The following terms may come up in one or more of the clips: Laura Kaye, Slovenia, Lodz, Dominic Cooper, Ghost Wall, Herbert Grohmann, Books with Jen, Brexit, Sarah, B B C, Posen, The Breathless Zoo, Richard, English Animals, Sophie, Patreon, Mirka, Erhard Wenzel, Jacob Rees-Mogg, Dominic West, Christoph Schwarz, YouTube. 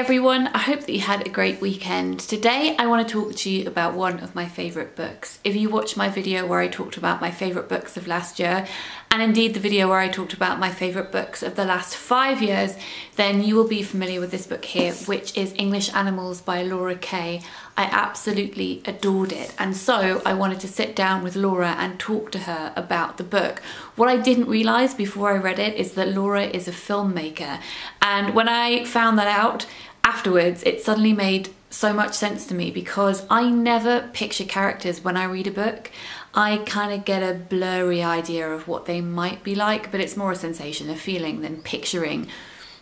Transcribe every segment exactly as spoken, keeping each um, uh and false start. everyone, I hope that you had a great weekend. Today I want to talk to you about one of my favourite books. If you watched my video where I talked about my favourite books of last year, and indeed the video where I talked about my favourite books of the last five years, then you will be familiar with this book here, which is English Animals by Laura Kaye. I absolutely adored it, and so I wanted to sit down with Laura and talk to her about the book. What I didn't realise before I read it is that Laura is a filmmaker, and when I found that out afterwards, it suddenly made so much sense to me, because I never picture characters when I read a book. I kind of get a blurry idea of what they might be like, but it's more a sensation, a feeling, than picturing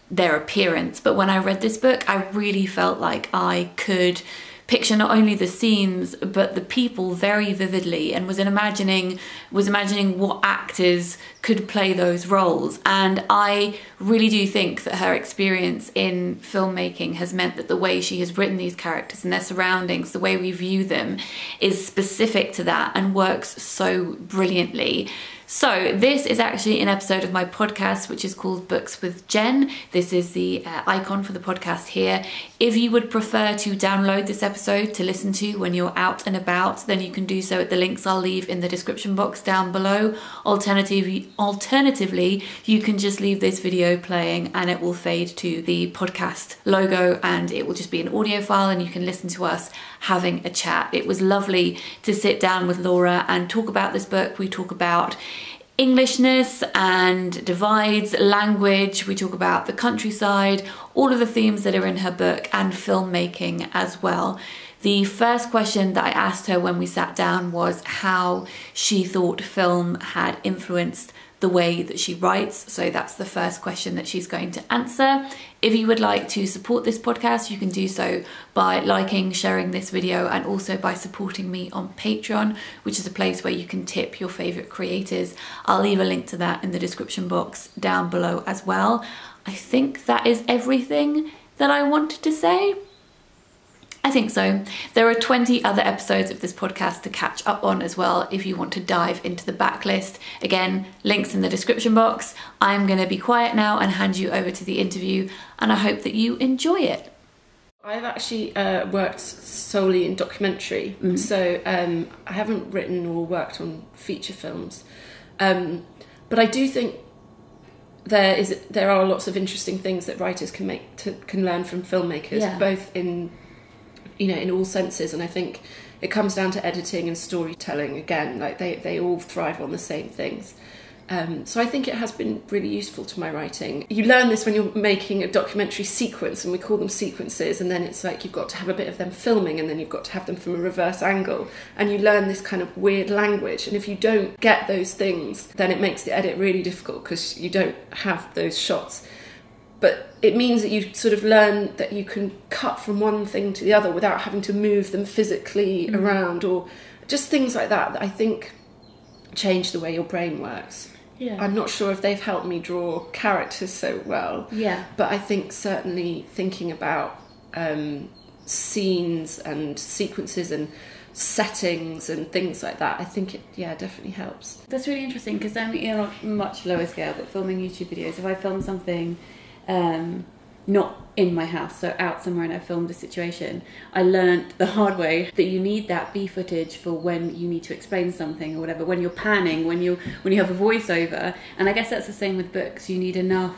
their appearance. But when I read this book, I really felt like I could picture not only the scenes but the people very vividly, and was imagining was imagining what actors could play those roles. And I really do think that her experience in filmmaking has meant that the way she has written these characters and their surroundings, the way we view them, is specific to that and works so brilliantly. So this is actually an episode of my podcast, which is called Books with Jen. This is the uh, icon for the podcast here. If you would prefer to download this episode to listen to when you're out and about, then you can do so at the links I'll leave in the description box down below. Alternatively, alternatively, you can just leave this video playing and it will fade to the podcast logo and it will just be an audio file, and you can listen to us having a chat. It was lovely to sit down with Laura and talk about this book. We talk about Englishness and divides, language, we talk about the countryside, all of the themes that are in her book, and filmmaking as well. The first question that I asked her when we sat down was how she thought film had influenced the way that she writes, so that's the first question that she's going to answer. If you would like to support this podcast, you can do so by liking, sharing this video, and also by supporting me on Patreon, which is a place where you can tip your favourite creators. I'll leave a link to that in the description box down below as well. I think that is everything that I wanted to say. I think so. There are twenty other episodes of this podcast to catch up on as well if you want to dive into the backlist. Again, links in the description box. I'm going to be quiet now and hand you over to the interview, and I hope that you enjoy it. I've actually uh, worked solely in documentary, mm-hmm. so um, I haven't written or worked on feature films, um, but I do think there is there are lots of interesting things that writers can make to, can learn from filmmakers, yeah. both in you know, in all senses, and I think it comes down to editing and storytelling again. Like they, they all thrive on the same things. Um, so I think it has been really useful to my writing. You learn this when you're making a documentary sequence, and we call them sequences, and then it's like you've got to have a bit of them filming, and then you've got to have them from a reverse angle, and you learn this kind of weird language, and if you don't get those things, then it makes the edit really difficult because you don't have those shots. But it means that you sort of learn that you can cut from one thing to the other without having to move them physically mm-hmm. around, or just things like that that I think change the way your brain works. Yeah. I'm not sure if they've helped me draw characters so well, yeah. but I think certainly thinking about um, scenes and sequences and settings and things like that, I think it yeah definitely helps. That's really interesting, because I'm you know, on a much lower scale, but filming YouTube videos, if I film something Um, not in my house, so out somewhere, and I filmed a situation, I learned the hard way that you need that B footage for when you need to explain something or whatever, when you're panning, when you when you have a voiceover. And I guess that's the same with books. You need enough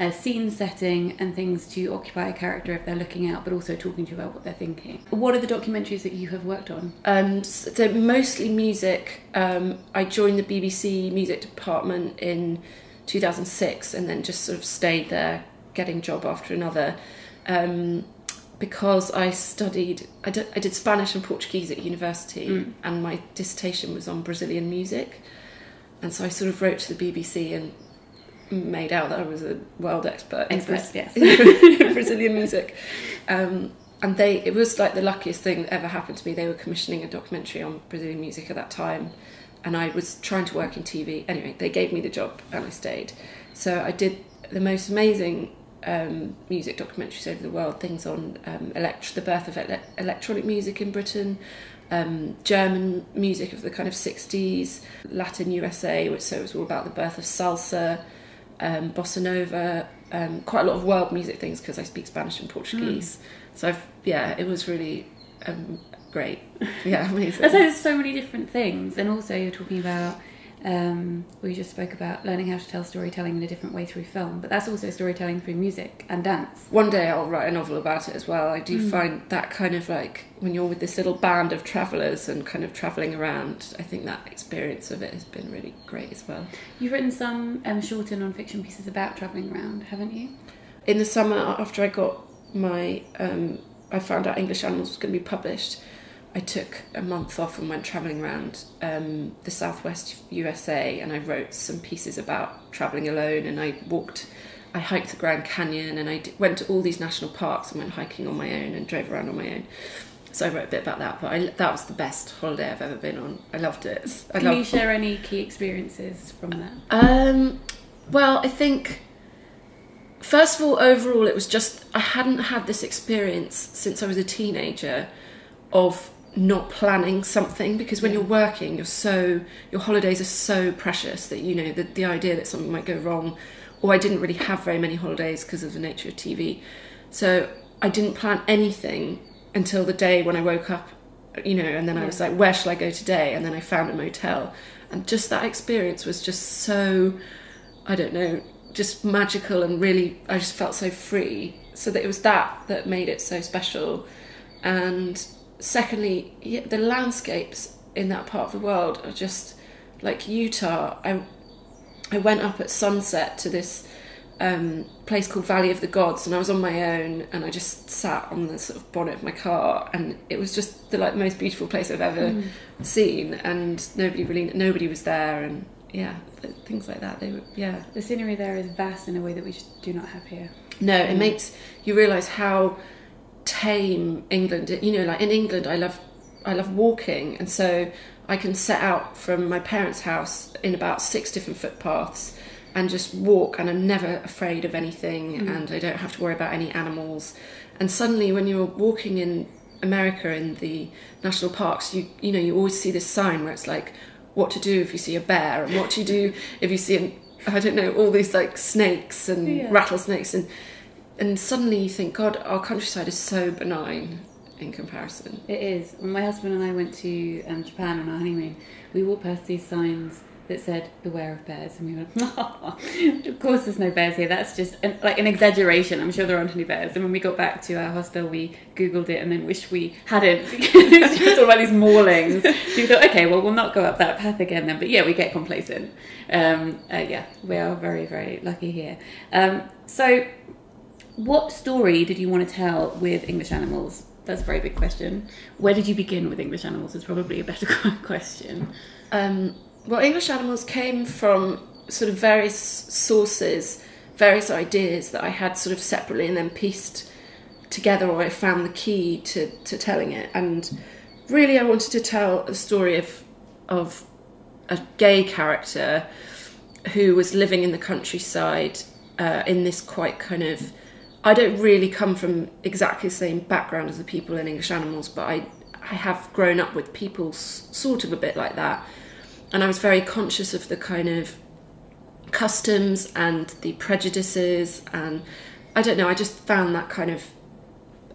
uh, scene setting and things to occupy a character if they're looking out, but also talking to you about what they're thinking. What are the documentaries that you have worked on? Um, so mostly music. Um, I joined the B B C music department in two thousand six, and then just sort of stayed there, getting job after another, um, because I studied, I did, I did Spanish and Portuguese at university, mm. and my dissertation was on Brazilian music, and so I sort of wrote to the B B C and made out that I was a world expert, expert in, yes. in Brazilian music, um, and they, it was like the luckiest thing that ever happened to me. They were commissioning a documentary on Brazilian music at that time, and I was trying to work in T V. Anyway, they gave me the job and I stayed. So I did the most amazing um, music documentaries over the world, things on um, elect the birth of ele electronic music in Britain, um, German music of the kind of sixties, Latin U S A, which so it was all about the birth of salsa, um, bossa nova, um, quite a lot of world music things because I speak Spanish and Portuguese. Mm. So I've, yeah, it was really um, great. Yeah, amazing. That's like, there's so many different things, and also you're talking about. Um, we just spoke about learning how to tell storytelling in a different way through film, but that's also storytelling through music and dance. One day I'll write a novel about it as well. I do mm. find that kind of like when you're with this little band of travellers and kind of travelling around, I think that experience of it has been really great as well. You've written some um, shorter non-fiction pieces about travelling around, haven't you? In the summer after I got my, um, I found out English Animals was going to be published, I took a month off and went travelling around um, the southwest U S A, and I wrote some pieces about travelling alone, and I walked, I hiked the Grand Canyon, and I d went to all these national parks and went hiking on my own and drove around on my own. So I wrote a bit about that, but I, that was the best holiday I've ever been on. I loved it. I Can loved you share it. Any key experiences from that? Um, well, I think... First of all, overall, it was just... I hadn't had this experience since I was a teenager of... not planning something, because when yeah. you're working, you're so your holidays are so precious that you know that the idea that something might go wrong, or I didn't really have very many holidays because of the nature of T V, so I didn't plan anything until the day when I woke up, you know, and then yeah. I was like, where shall I go today? And then I found a motel, and just that experience was just so, I don't know, just magical, and really I just felt so free, so that it was that that made it so special. And secondly, yeah, the landscapes in that part of the world are just like Utah. I, I went up at sunset to this um, place called Valley of the Gods, and I was on my own, and I just sat on the sort of bonnet of my car, and it was just the like most beautiful place I've ever mm. seen, and nobody really nobody was there, and yeah, things like that. They were yeah. The scenery there is vast in a way that we just do not have here. No, it mm. makes you realise how tame England, you know, like in England I love I love walking, and so I can set out from my parents' house in about six different footpaths and just walk, and I'm never afraid of anything mm. and I don't have to worry about any animals. And suddenly when you're walking in America in the national parks, you you know you always see this sign where it's like what to do if you see a bear, and what to do if you see an, I don't know, all these like snakes and yeah. rattlesnakes, and And suddenly you think, God, our countryside is so benign in comparison. It is. When my husband and I went to um, Japan on our honeymoon, we walked past these signs that said, beware of bears. And we went, oh, of course there's no bears here. That's just an, like an exaggeration. I'm sure there aren't any bears. And when we got back to our hostel, we Googled it and then wished we hadn't. She was all about these moorings. So we thought, okay, well, we'll not go up that path again then. But yeah, we get complacent. Um, uh, yeah, we are very, very lucky here. Um, so... What story did you want to tell with English Animals? That's a very big question. Where did you begin with English Animals is probably a better question. Um, well, English Animals came from sort of various sources, various ideas that I had sort of separately and then pieced together, or I found the key to, to telling it. And really I wanted to tell a story of, of a gay character who was living in the countryside uh, in this quite kind of... I don't really come from exactly the same background as the people in English Animals, but I, I have grown up with people s sort of a bit like that. And I was very conscious of the kind of customs and the prejudices, and I don't know, I just found that kind of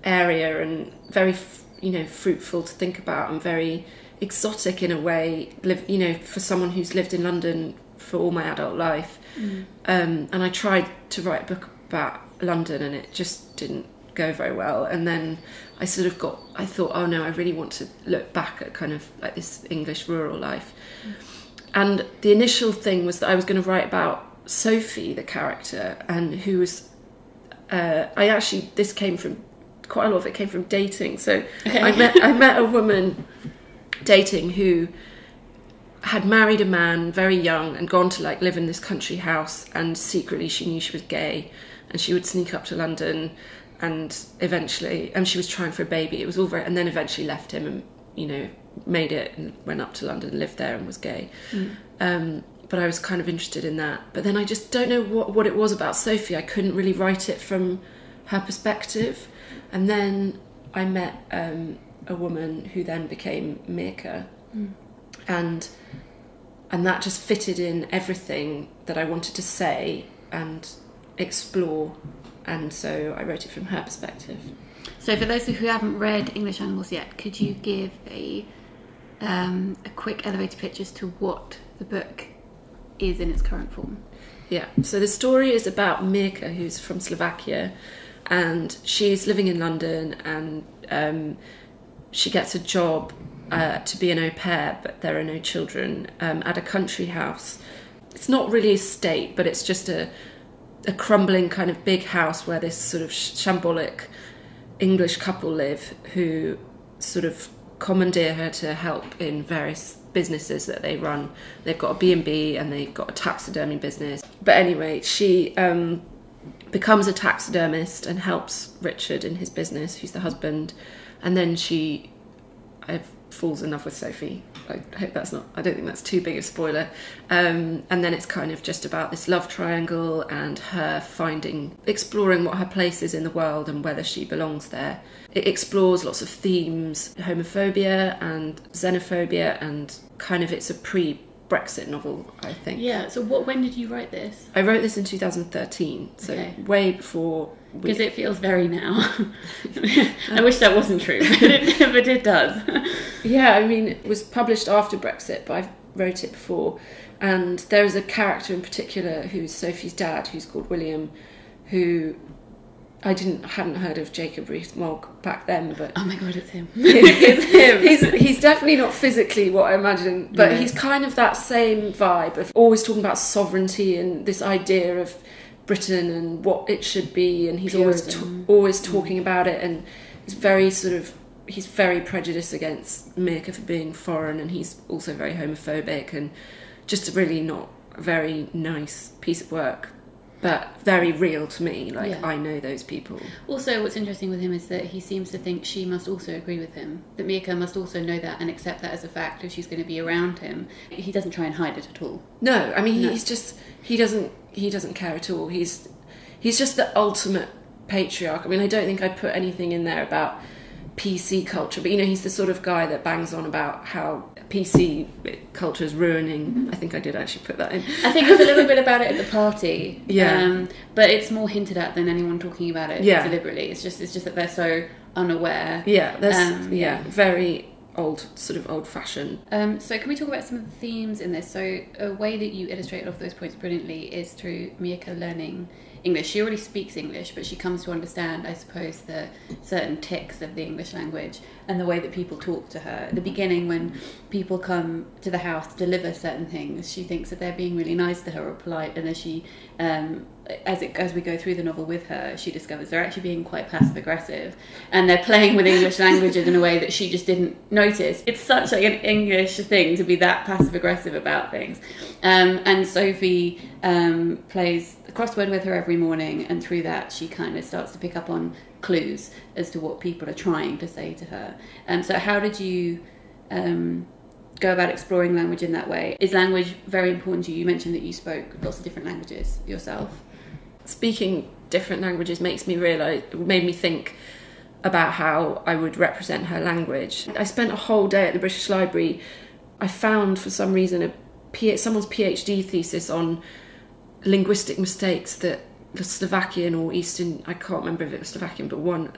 area and very, you know, fruitful to think about, and very exotic in a way, live, you know, for someone who's lived in London for all my adult life. Mm. Um, and I tried to write a book about London, and it just didn't go very well. And then I sort of got, I thought, oh no, I really want to look back at kind of like this English rural life. Mm. And the initial thing was that I was going to write about Sophie, the character, and who was, uh, I actually, this came from, quite a lot of it came from dating. So okay. I, met, I met a woman dating who had married a man very young and gone to like live in this country house, and secretly she knew she was gay. And she would sneak up to London, and eventually, and she was trying for a baby. It was all very, and then eventually left him, and you know, made it and went up to London, lived there, and was gay. Mm. Um, but I was kind of interested in that. But then I just don't know what what it was about Sophie. I couldn't really write it from her perspective. And then I met um, a woman who then became Mirka, mm. and and that just fitted in everything that I wanted to say, and. explore, and so I wrote it from her perspective. So for those who haven't read English Animals yet, could you give a um, a quick elevator pitch as to what the book is in its current form? Yeah, so the story is about Mirka, who's from Slovakia, and she's living in London, and um, she gets a job uh, to be an au pair, but there are no children, um, at a country house. It's not really a estate, but it's just a, a crumbling kind of big house where this sort of shambolic English couple live, who sort of commandeer her to help in various businesses that they run. They've got a B and B and they've got a taxidermy business. But anyway, she um, becomes a taxidermist and helps Richard in his business, who's the husband. And then she I, falls in love with Sophie. I hope that's not, I don't think that's too big a spoiler. Um, and then it's kind of just about this love triangle and her finding, exploring what her place is in the world and whether she belongs there. It explores lots of themes, homophobia and xenophobia, and kind of it's a pre-Brexit novel, I think. Yeah, so what? When did you write this? I wrote this in two thousand thirteen, so okay. Way before... Because it feels very now. I wish that wasn't true, but it, but it does. Yeah, I mean, it was published after Brexit, but I wrote it before. And there is a character in particular who's Sophie's dad, who's called William, who I didn't hadn't heard of Jacob Rees-Mogg back then, but oh my god, it's him. It's him. He's he's definitely not physically what I imagine, but no. He's kind of that same vibe of always talking about sovereignty and this idea of Britain and what it should be, and he's Purism. always always talking about it, and he's very sort of he's very prejudiced against Mirka for being foreign, and he's also very homophobic, and just really not a very nice piece of work, but very real to me. Like, yeah. I know those people. Also, what's interesting with him is that he seems to think she must also agree with him, that Mirka must also know that and accept that as a fact if she's going to be around him. He doesn't try and hide it at all. No, I mean, no. he's just he doesn't he doesn't care at all. He's he's just the ultimate patriarch. I mean, I don't think I put anything in there about P C culture, but you know, he's the sort of guy that bangs on about how P C culture is ruining. I think I did actually put that in. I think there's a little bit about it at the party. Yeah. Um, but it's more hinted at than anyone talking about it yeah. deliberately. It's just it's just that they're so unaware. Yeah. That's, um, yeah. Very old, sort of old-fashioned. Um, so can we talk about some of the themes in this? So a way that you illustrate all of those points brilliantly is through Mirka learning English. She already speaks English, but she comes to understand, I suppose, the certain tics of the English language and the way that people talk to her. At the beginning, when people come to the house to deliver certain things, she thinks that they're being really nice to her or polite, and as she, um, as it as we go through the novel with her, she discovers they're actually being quite passive-aggressive, and they're playing with English languages in a way that she just didn't notice. It's such like an English thing to be that passive-aggressive about things. Um, and Sophie um, plays a crossword with her every morning, and through that she kind of starts to pick up on clues as to what people are trying to say to her. And um, so how did you um, go about exploring language in that way? Is language very important to you? You mentioned that you spoke lots of different languages yourself. Speaking different languages makes me realise, made me think about how I would represent her language. I spent a whole day at the British Library. I found, for some reason, a P someone's PhD thesis on linguistic mistakes that the Slovakian or Eastern, I can't remember if it was Slovakian, but one,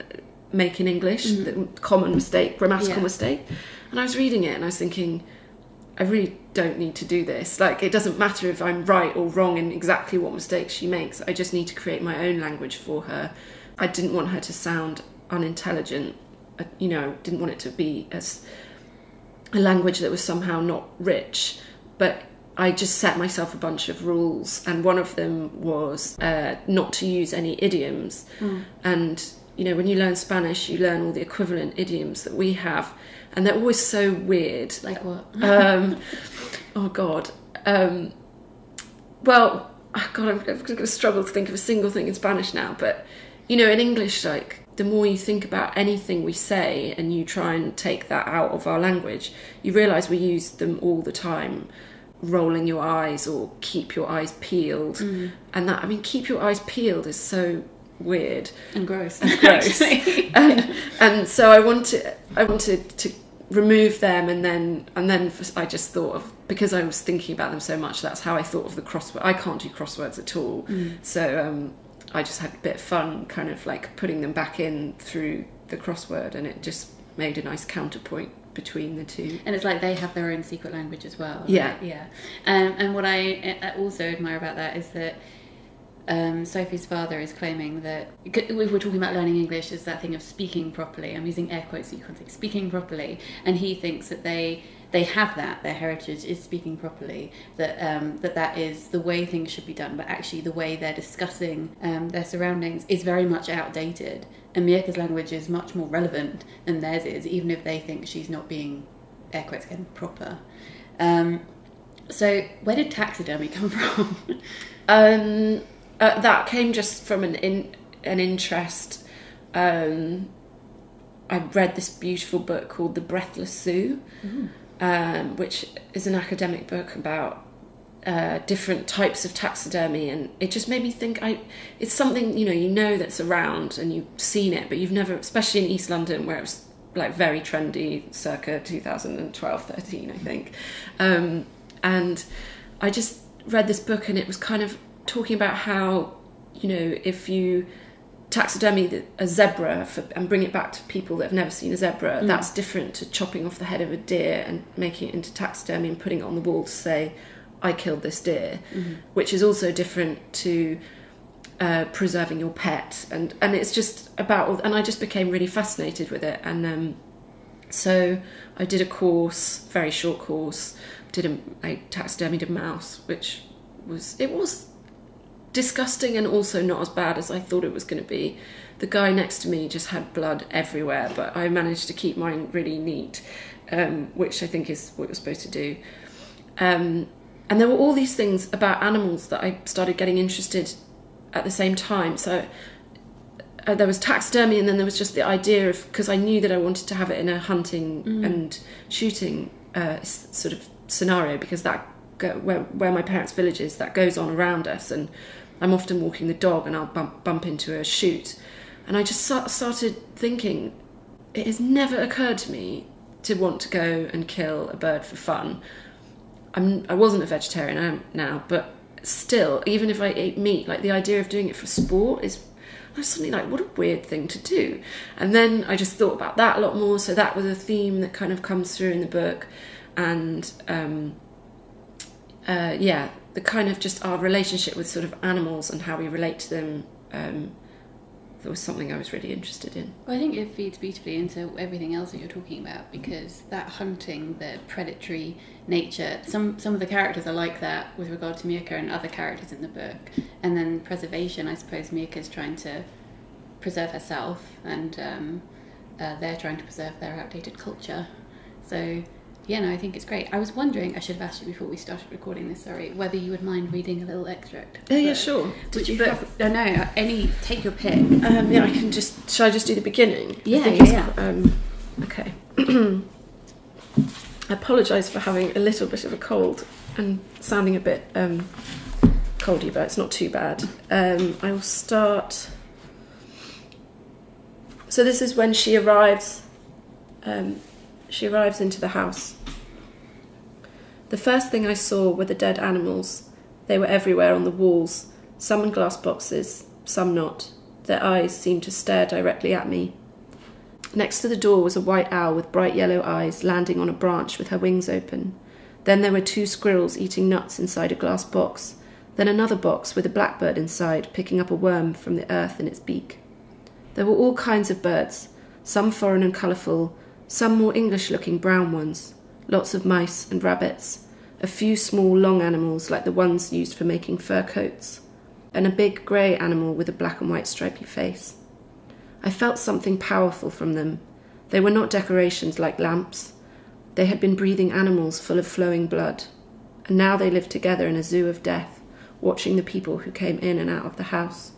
make in English, mm-hmm. the common mistake, grammatical yeah. mistake. And I was reading it and I was thinking, I really don't need to do this. Like, it doesn't matter if I'm right or wrong in exactly what mistakes she makes. I just need to create my own language for her. I didn't want her to sound unintelligent. I, you know, didn't want it to be as a language that was somehow not rich. But I just set myself a bunch of rules, and one of them was uh, not to use any idioms. Mm. And, you know, when you learn Spanish, you learn all the equivalent idioms that we have. And they're always so weird. Like what? um, oh, God. Um, well, God, I'm going to struggle to think of a single thing in Spanish now. But, you know, in English, like, the more you think about anything we say and you try and take that out of our language, you realise we use them all the time. Rolling your eyes or keep your eyes peeled. Mm. And that, I mean, keep your eyes peeled is so... weird and gross and gross and, and so I wanted I wanted to remove them, and then and then I just thought of, because I was thinking about them so much, that's how I thought of the crossword. I can't do crosswords at all. Mm. So um, I just had a bit of fun kind of like putting them back in through the crossword, and it just made a nice counterpoint between the two. And it's like they have their own secret language as well. Yeah. Right? Yeah. Um, and what I also admire about that is that um, Sophie's father is claiming that, we were talking about learning English as that thing of speaking properly. I'm using air quotes so you can't think, speaking properly. And he thinks that they... they have that, their heritage is speaking properly, that um, that that is the way things should be done, but actually the way they're discussing um, their surroundings is very much outdated, and Mirka's language is much more relevant than theirs is, even if they think she's not being, air quotes again, proper. Um, so where did taxidermy come from? um, uh, that came just from an, in, an interest. Um, I read this beautiful book called The Breathless Zoo. Mm. Um, which is an academic book about uh, different types of taxidermy, and it just made me think. I, it's something you know, you know that's around and you've seen it, but you've never, especially in East London where it was like very trendy, circa two thousand twelve, thirteen, I think. Um, and I just read this book, and it was kind of talking about how you know if you taxidermy a zebra for, and bring it back to people that have never seen a zebra, mm. that's different to chopping off the head of a deer and making it into taxidermy and putting it on the wall to say, I killed this deer, mm. which is also different to uh, preserving your pet. And, and it's just about, all, and I just became really fascinated with it. And um, so I did a course, very short course, did a, I taxidermied a mouse, which was, it was, disgusting and also not as bad as I thought it was going to be. The guy next to me just had blood everywhere, but I managed to keep mine really neat, um, which I think is what you're supposed to do. Um, and there were all these things about animals that I started getting interested at the same time. So uh, there was taxidermy, and then there was just the idea of, because I knew that I wanted to have it in a hunting mm. and shooting uh, s sort of scenario, because that go, where, where my parents' village is, that goes on around us, and I'm often walking the dog and I'll bump, bump into a chute. And I just started thinking, it has never occurred to me to want to go and kill a bird for fun. I'm, I wasn't a vegetarian, I am now, but still, even if I ate meat, like the idea of doing it for sport is, I was suddenly like, what a weird thing to do. And then I just thought about that a lot more. So that was a theme that kind of comes through in the book. And um, uh, yeah, the kind of just our relationship with sort of animals and how we relate to them, um, that was something I was really interested in. Well, I think it feeds beautifully into everything else that you're talking about, because that hunting, the predatory nature, some, some of the characters are like that with regard to Mirka and other characters in the book. And then preservation, I suppose Mirka's trying to preserve herself, and um, uh, they're trying to preserve their outdated culture. So... yeah, no, I think it's great. I was wondering, I should have asked you before we started recording this, sorry, whether you would mind reading a little extract. Oh, yeah, sure. Did you have... I know, any, take your pick. Um, yeah, I can just, shall I just do the beginning? Yeah, yeah, yeah. Um, okay. I apologise for having a little bit of a cold and sounding a bit um, coldy, but it's not too bad. Um, I will start... So this is when she arrives... Um, She arrives into the house. The first thing I saw were the dead animals. They were everywhere on the walls, some in glass boxes, some not. Their eyes seemed to stare directly at me. Next to the door was a white owl with bright yellow eyes landing on a branch with her wings open. Then there were two squirrels eating nuts inside a glass box. Then another box with a blackbird inside, picking up a worm from the earth in its beak. There were all kinds of birds, some foreign and colourful, some more English-looking brown ones, lots of mice and rabbits, a few small long animals like the ones used for making fur coats, and a big grey animal with a black and white stripy face. I felt something powerful from them. They were not decorations like lamps. They had been breathing animals full of flowing blood, and now they lived together in a zoo of death, watching the people who came in and out of the house.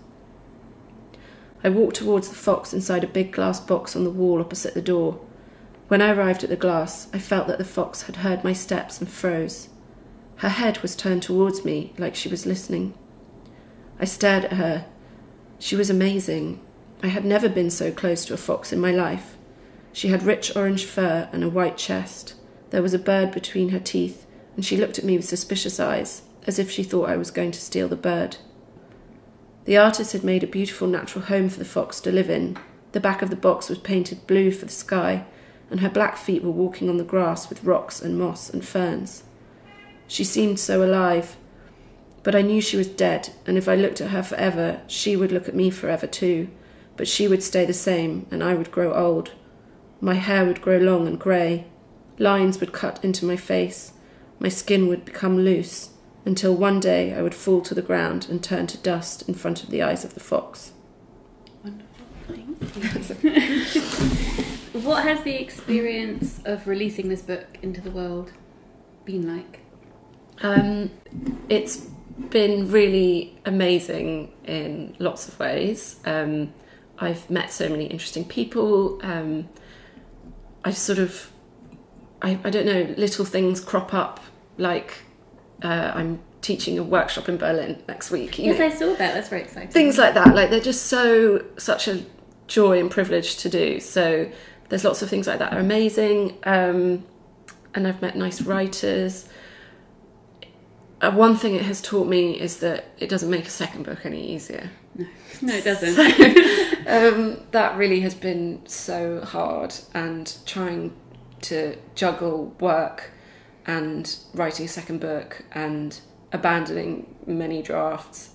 I walked towards the fox inside a big glass box on the wall opposite the door. When I arrived at the glass, I felt that the fox had heard my steps and froze. Her head was turned towards me, like she was listening. I stared at her. She was amazing. I had never been so close to a fox in my life. She had rich orange fur and a white chest. There was a bird between her teeth, and she looked at me with suspicious eyes, as if she thought I was going to steal the bird. The artist had made a beautiful natural home for the fox to live in. The back of the box was painted blue for the sky, and her black feet were walking on the grass with rocks and moss and ferns. She seemed so alive, but I knew she was dead, and if I looked at her forever, she would look at me forever too, but she would stay the same, and I would grow old. My hair would grow long and grey, lines would cut into my face, my skin would become loose, until one day I would fall to the ground and turn to dust in front of the eyes of the fox. Wonderful, thank you. What has the experience of releasing this book into the world been like? Um, it's been really amazing in lots of ways. Um, I've met so many interesting people. Um, I sort of, I, I don't know, little things crop up, like uh, I'm teaching a workshop in Berlin next week. Yes, know. I saw that, that's very exciting. Things like that, like they're just so, such a joy and privilege to do. So there's lots of things like that are amazing, um, and I've met nice writers. Uh, one thing it has taught me is that it doesn't make a second book any easier. No, no it doesn't. So, um, that really has been so hard, and trying to juggle work and writing a second book and abandoning many drafts.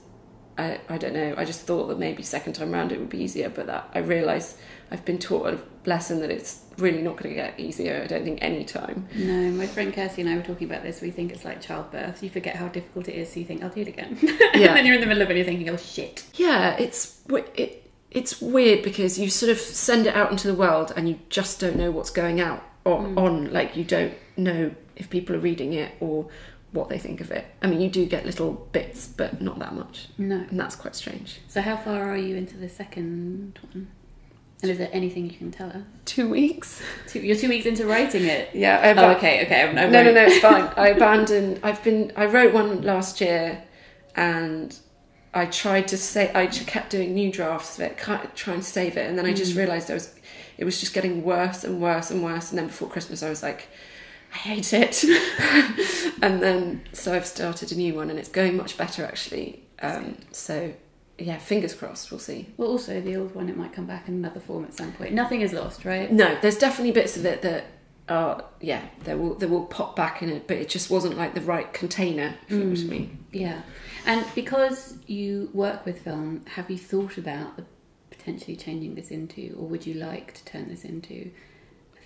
I, I don't know, I just thought that maybe second time round it would be easier, but that I realised I've been taught a lesson that it's really not going to get easier, I don't think, any time. No, my friend Kirsty and I were talking about this, we think it's like childbirth, you forget how difficult it is, so you think, I'll do it again. Yeah. And then you're in the middle of it and you're thinking, oh shit. Yeah, it's, it, it's weird because you sort of send it out into the world and you just don't know what's going out or, mm. on, like you don't know if people are reading it or what they think of it. I mean, you do get little bits, but not that much. No. And that's quite strange. So how far are you into the second one? And is there anything you can tell us? Two weeks. Two, you're two weeks into writing it? Yeah. I oh, okay, okay. I'm, I'm no, worried. no, no, it's fine. I abandoned... I've been... I wrote one last year, and I tried to say... I kept doing new drafts of it, trying to save it, and then I just mm. realised I was... It was just getting worse and worse and worse, and then before Christmas I was like... I hate it. And then, so I've started a new one and it's going much better actually. Um, so, yeah, fingers crossed, we'll see. Well, also the old one, it might come back in another form at some point. Nothing is lost, right? No, there's definitely bits of it that are, yeah, they will, they will pop back in it, but it just wasn't like the right container, if mm, you know what I mean. Yeah. And because you work with film, have you thought about potentially changing this into, or would you like to turn this into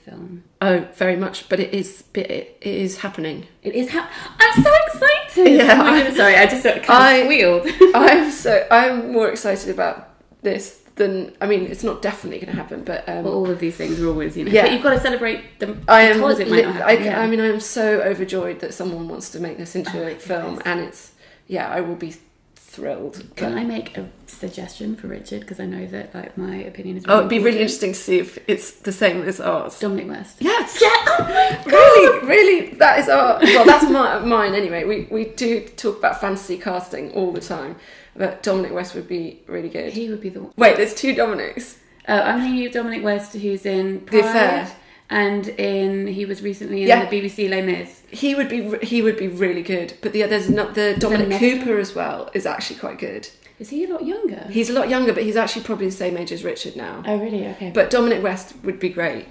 film? Oh, very much, but it is it, it is happening. It is ha I'm so excited. Yeah, oh I'm sorry, I just kind I, of squealed. I'm so I'm more excited about this than I mean it's not definitely going to happen, but um, well, all of these things are always, you know. Yeah. But you've got to celebrate them. I am because it might not happen, I, yeah. I mean I'm so overjoyed that someone wants to make this into oh, a film, and it's yeah, I will be thrilled. Can I make a suggestion for Richard, because I know that like my opinion is really oh it'd be important. Really interesting to see if it's the same as ours. Dominic West. Yes. Yeah. Oh my God. Really, really, that is our well that's my, mine anyway. We we do talk about fantasy casting all the time, but Dominic West would be really good. He would be the one. Wait, there's two Dominics. Oh, I'm thinking of Dominic West, who's in Pride, The Affair. And in he was recently in yeah. the B B C Les Mis. He would be he would be really good. But the there's not the Dominic Cooper as well is actually quite good. Is he a lot younger? He's a lot younger, but he's actually probably the same age as Richard now. Oh really? Okay. But Dominic West would be great.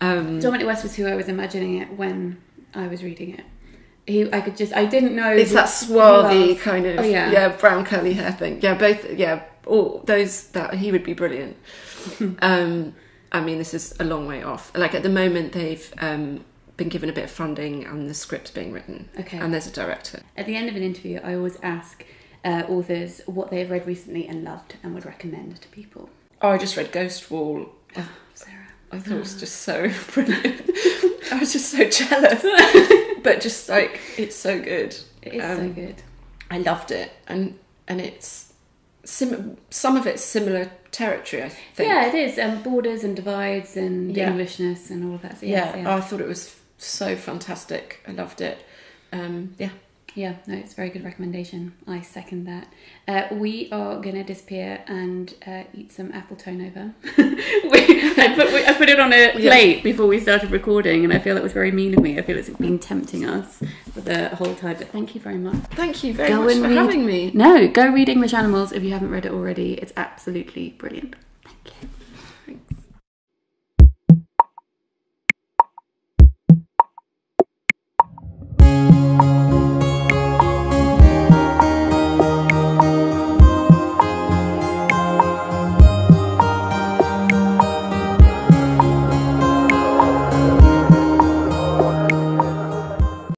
Um, Dominic West was who I was imagining it when I was reading it. He I could just I didn't know it's that swarthy kind of oh, yeah. yeah brown curly hair thing. Yeah, both yeah all those that he would be brilliant. um, I mean, this is a long way off. Like, at the moment, they've um, been given a bit of funding and the script's being written. Okay. And there's a director. At the end of an interview, I always ask uh, authors what they've read recently and loved and would recommend to people. Oh, I just read Ghost Wall. Oh, Sarah. I thought oh. it was just so brilliant. I was just so jealous. But just, like, it's so good. It is um, so good. I loved it. And, and it's... Sim some of it's similar territory, I think. Yeah, it is. Um, borders and divides and yeah. Englishness and all of that. So yes, yeah, yeah. I thought it was so fantastic. I loved it. Um, yeah. Yeah, no, it's a very good recommendation. I second that. Uh, we are going to disappear and uh, eat some apple turnover. I, put, we, I put it on a plate yeah. before we started recording, and I feel that was very mean of me. I feel it's been tempting us for the whole time, but thank you very much. Thank you very much for having me. No, go read English Animals if you haven't read it already. It's absolutely brilliant.